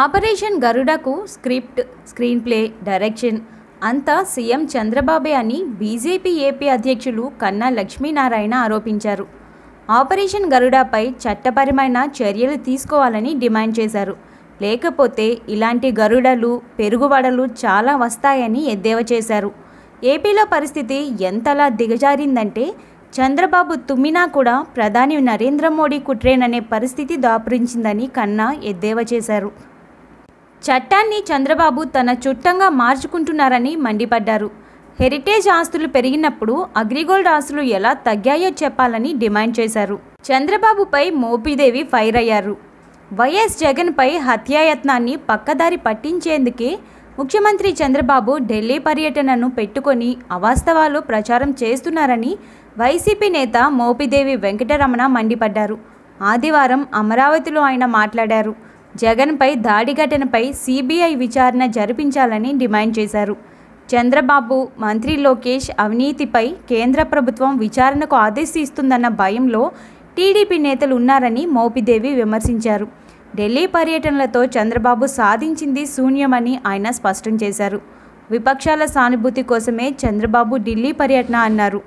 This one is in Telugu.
ఆపరేషన్ గరుడకు స్క్రిప్ట్, స్క్రీన్ ప్లే, డైరెక్షన్ అంతా సీఎం చంద్రబాబే అని బీజేపీ ఏపీ అధ్యక్షులు కన్నా లక్ష్మీనారాయణ ఆరోపించారు. ఆపరేషన్ గరుడపై చట్టపరమైన చర్యలు తీసుకోవాలని డిమాండ్ చేశారు. లేకపోతే ఇలాంటి గరుడలు, పెరుగుబడలు చాలా వస్తాయని ఎద్దేవా చేశారు. ఏపీలో పరిస్థితి ఎంతలా దిగజారిందంటే చంద్రబాబు తుమ్మినా కూడా ప్రధాని నరేంద్ర మోడీ కుట్రేననే పరిస్థితి దాపురించిందని కన్నా ఎద్దేవా చేశారు. చట్టాన్ని చంద్రబాబు తన చుట్టంగా మార్చుకుంటున్నారని మండిపడ్డారు. హెరిటేజ్ ఆస్తులు పెరిగినప్పుడు అగ్రిగోల్డ్ ఆస్తులు ఎలా తగ్గాయో చెప్పాలని డిమాండ్ చేశారు. చంద్రబాబుపై మోపిదేవి ఫైర్ అయ్యారు. వైఎస్ జగన్పై హత్యాయత్నాన్ని పక్కదారి పట్టించేందుకే ముఖ్యమంత్రి చంద్రబాబు ఢిల్లీ పర్యటనను పెట్టుకొని అవాస్తవాలు ప్రచారం చేస్తున్నారని వైసీపీ నేత మోపిదేవి వెంకటరమణ మండిపడ్డారు. ఆదివారం అమరావతిలో ఆయన మాట్లాడారు. జగన్పై దాడి ఘటనపై సిబిఐ విచారణ జరిపించాలని డిమాండ్ చేశారు. చంద్రబాబు, మంత్రి లోకేష్ అవినీతిపై కేంద్ర ప్రభుత్వం విచారణకు ఆదేశిస్తుందన్న భయంలో టీడీపీ నేతలు ఉన్నారని మోపిదేవి విమర్శించారు. ఢిల్లీ పర్యటనలతో చంద్రబాబు సాధించింది శూన్యమని ఆయన స్పష్టం చేశారు. విపక్షాల సానుభూతి కోసమే చంద్రబాబు ఢిల్లీ పర్యటన అన్నారు.